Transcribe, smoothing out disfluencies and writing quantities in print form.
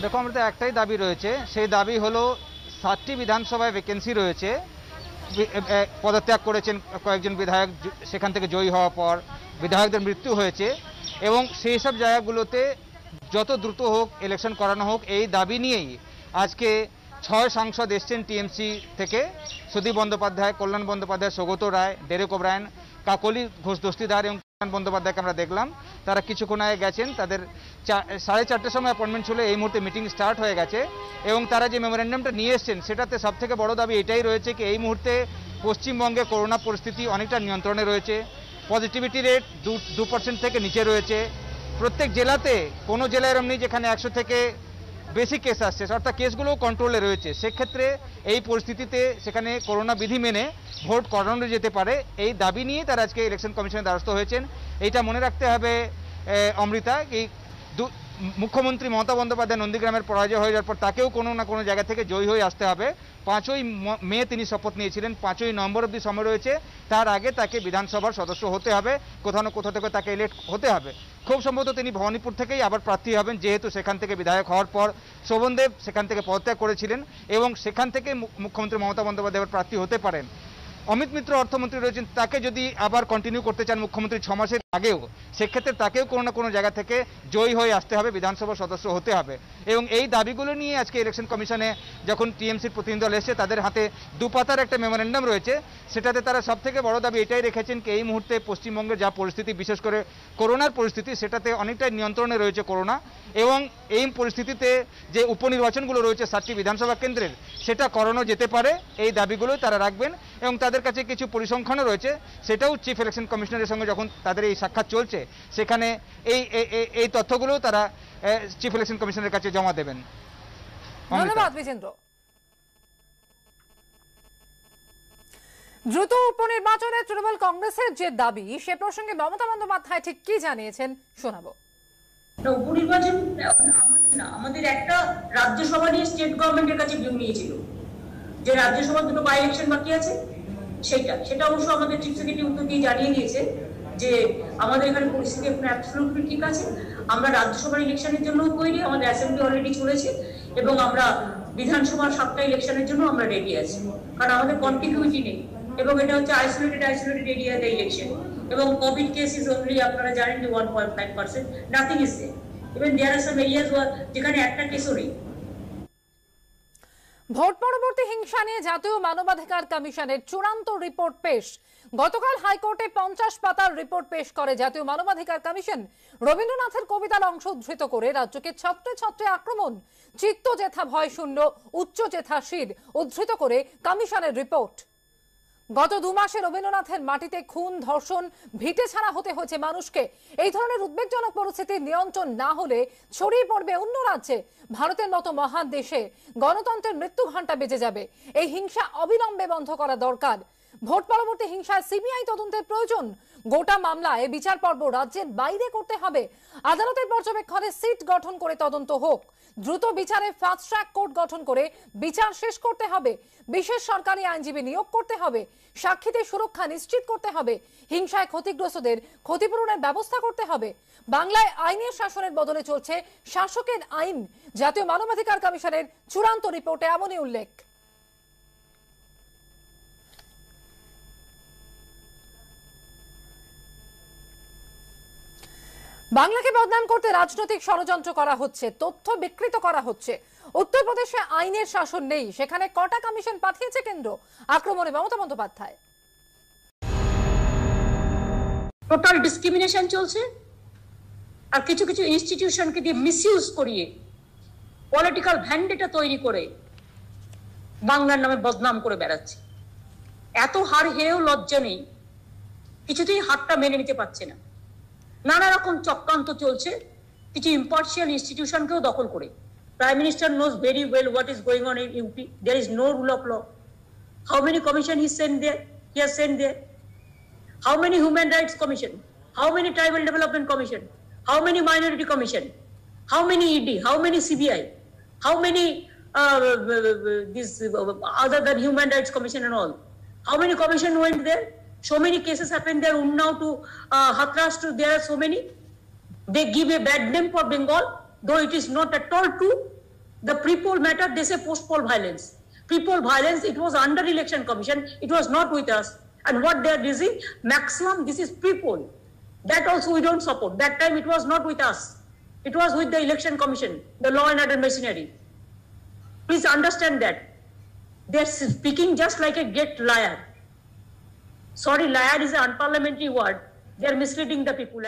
देखो हमारे एकटाई दाबी रयेछे सेई दाबी हलो 60टी विधानसभाय वैकेंसि रयेछे पदत्याग करेছেন কয়েকজন বিধায়ক সেখান থেকে জয়ী হওয়ার পর বিধায়কদের মৃত্যু হয়েছে এবং সেই সব জায়গাগুলোতে যত দ্রুত হোক ইলেকশন করানো হোক এই দাবি নিয়েই আজকে 6 সাংসদ এসেছেন টিএমসি থেকে সুদীপ বন্দ্যোপাধ্যায় কল্যাণ বন্দ্যোপাধ্যায় সৌগত রায় ডেরেক ওব্রায়েন কাকলি ঘোষ দস্তিদার এবং কল্যাণ বন্দ্যোপাধ্যায়কে আমরা দেখলাম তারা কিছুক্ষণ আগে গেছেন তাদের 4:30 সময় অ্যাপয়েন্টমেন্ট ছিল এই মুহূর্তে মিটিং স্টার্ট হয়ে গেছে এবং তারা যে মেমোরেন্ডামটা নিয়ে এসেছেন সেটাতে সবথেকে বড় দাবি এটাই রয়েছে কি এই মুহূর্তে পশ্চিমবঙ্গে করোনা পরিস্থিতি অনেকটা নিয়ন্ত্রণে রয়েছে পজিটিভিটি রেট 2% থেকে নিচে রয়েছে প্রত্যেক জেলাতে কোনো জেলায় এরকম নেই যেখানে 100 থেকে বেশি কেস আসছে অর্থাৎ কেসগুলো কন্ট্রোলে রয়েছে সেই ক্ষেত্রে এই পরিস্থিতিতে সেখানে করোনা বিধি মেনে ভোট করানো যেতে পারে এই দাবি নিয়ে তারা আজকে ইলেকশন কমিশনের দ্বারস্থ হয়েছেন এটা মনে রাখতে হবে অমৃতা এই মুখ্যমন্ত্রী মমতা বন্দ্যোপাধ্যায় নন্দীগ্রামের পরাজয় হয়ে যাওয়ার পর তাকেও কোনো না কোনো জায়গা থেকে জয়ী হয়ে আসতে হবে 5ই মে তিনি শপথ নিয়েছিলেন 5ই নভেম্বর অবধি সময় রয়েছে তার আগে তাকে বিধানসভার সদস্য হতে হবে কোথাও না কোথাও থেকে তাকে ইলেক্ট হতে হবে খুব সম্ভবত তিনি ভবানীপুর থেকেই আবার প্রার্থী হবেন যেহেতু সেখান থেকে বিধায়ক হওয়ার পর শোভনদেব সেখান থেকে পদত্যাগ করেছিলেন এবং সেখান থেকে মুখ্যমন্ত্রী মমতা বন্দ্যোপাধ্যায় প্রার্থী হতে পারেন অমিত মিত্র অর্থমন্ত্রী রয়েছেন তাকে যদি আবার কন্টিনিউ করতে চান মুখ্যমন্ত্রী 6 মাসের আগেও সেক্ষেত্রে তাকেও কোনো না কোনো জায়গা থেকে জয়ী হয়ে আসতে হবে বিধানসভার সদস্য হতে হবে এবং এই দাবিগুলো নিয়ে আজকে ইলেকশন কমিশনে যখন টিএমসির প্রতিনিধি দল এসে তাদের হাতে 2 পাতার একটা মেমোরেন্ডাম রয়েছে সেটাতে তারা সবথেকে বড় দাবি এটাই রেখেছেন কি এই মুহূর্তে পশ্চিমবঙ্গের যা পরিস্থিতি বিশেষ করে করোনার পরিস্থিতি সেটাতে অনেকটাই নিয়ন্ত্রণে রয়েছে করোনা এবং এই পরিস্থিতিতে যে উপনির্বাচনগুলো রয়েছে 60টি বিধানসভা কেন্দ্রের সেটা করানো যেতে পারে এই দাবিগুলো তারা রাখবেন এবং তাদের কাছে কিছু পরিসংখ্যানও রয়েছে সেটাও চিফ ইলেকশন কমিশনারের সঙ্গে যখন তাদের এই সাক্ষাৎ চলছে সেখানে এই তথ্যগুলো তারা চিফ ইলেকশন কমিশনারের কাছে জমা দেবেন ধন্যবাদ বিজেন্দ্র দ্রুত উপনির্বাচনে তৃণমূল কংগ্রেসের যে দাবি সে প্রসঙ্গে মমতা বন্দ্যোপাধ্যায় ঠিক কি জানিয়েছেন শোনাবো উপনির্বাচন আমাদের না আমাদের একটা রাজ্যসভা নিয়ে স্টেট গভর্নমেন্টের কাছে ভিউ নিয়েছিল যে রাজ্যসভা দুটো বাই ইলেকশন বাকি আছে সেটা অবশ্য আমাদের চিফ সেক্রেটারি উত্তর দিয়ে জানিয়ে দিয়েছে যে আমাদের এখানে পরিস্থিতি এখন অ্যাবসলিউটলি ঠিক আছে আমরা রাজ্যসভার ইলেকশনের জন্য তৈরি আমাদের অ্যাসেম্বলি অলরেডি চলেছে এবং আমরা বিধানসভার 7টা ইলেকশনের জন্য আমরা রেডি আছি কারণ আমাদের কন্টিনিউটি নেই এবং এটা হচ্ছে আইসোলেটেড এরিয়াতে ইলেকশন এবং কোভিড কেস ইজ অনলি আপনারা জানেন যে 1.5% nothing is even there are some areas যেখানে একটা কেসও নেই ভোট পরবর্তী হিংসা নিয়ে জাতীয় মানবাধিকার কমিশনের চূড়ান্ত রিপোর্ট পেশ গতকাল হাইকোর্টে 50 পাতার রিপোর্ট পেশ করে জাতীয় মানবাধিকার কমিশন রবীন্দ্রনাথের কবিতার অংশ উদ্ধৃত করে রাজ্যকে ছত্রে ছত্রে আক্রমণ চিত্ত জেথা ভয় শূন্য উচ্চ জেথা শির উদ্ধৃত করে কমিশনের রিপোর্ট গত 2 মাসে রবীন্দ্রনাথের মাটিতে খুন ধর্ষণ ভিটে ছাড়া হতে হয়েছে মানুষকে এই ধরনের উদ্বেগজনক পরিস্থিতি নিয়ন্ত্রণ না হলে ছড়িয়ে পড়বে অন্য রাজ্যে ভারতের মতো মহান দেশে গণতন্ত্রের মৃত্যু ঘণ্টা বেজে যাবে এই হিংসা অবিলম্বে বন্ধ করা দরকার ভোট পরবর্তী হিংসায় সিবিআই তদন্তের প্রয়োজন গোটা মামলায় বিচার পর্ব রাজ্যের বাইরে করতে হবে আদালতের পর্যবেক্ষণে সিট গঠন করে তদন্ত হোক দ্রুত বিচারে ফাস্ট ট্র্যাক কোর্ট গঠন করে বিচার শেষ করতে হবে বিশেষ সরকারি আইনজীবী নিয়োগ করতে হবে সাক্ষীদের সুরক্ষা নিশ্চিত করতে হবে হিংসায় ক্ষতিগ্রস্তদের ক্ষতিপূরণের ব্যবস্থা করতে হবে বাংলায় আইনের শাসনের বদলে চলছে শাসকের আইন জাতীয় মানবাধিকার কমিশনের চূড়ান্ত রিপোর্টে এমনই উল্লেখ বাংলাকে বদনাম করতে রাজনৈতিক ষড়যন্ত্র করা হচ্ছে তথ্য বিকৃত করা হচ্ছে উত্তরপ্রদেশে আইনের শাসন নেই সেখানে কটা কমিশন পাঠিয়েছে কেন্দ্র আক্রমণে মমতা বন্দ্যোপাধ্যায় টোটাল ডিসক্রিমিনেশন চলছে আর কিছু কিছু ইনস্টিটিউশনকে দিয়ে মিসইউজ করিয়ে পলিটিক্যাল ভ্যান্ডেটা তৈরি করে বাংলার নামে বদনাম করে বেড়াচ্ছে এত হার হেরেও লজ্জা নেই কিছুতেই হারটা মেনে নিতে পারছে না নানা রকম চক্রান্ত চলছে কিছু ইম্পার্শিয়াল ইনস্টিটিউশনকেও দখল করে prime minister knows very well what is going on in UP there is no rule of law how many commission he sent there he has sent there how many human rights commission how many tribal development commission how many minority commission how many ED how many CBI how many this other than human rights commission and all how many commission went there so many cases happen there Unnao to Hathras to there are so many they give a bad name for Bengal though it is not at all true the pre-poll matter, they say post-poll violence. Pre-poll violence, it was under Election Commission, it was not with us. And what they are doing, maximum, this is pre-poll. That also we don't support. That time it was not with us. It was with the Election Commission, the law and order machinery. Please understand that. They are speaking just like a great liar. Sorry, liar is an unparliamentary word. They are misleading the people.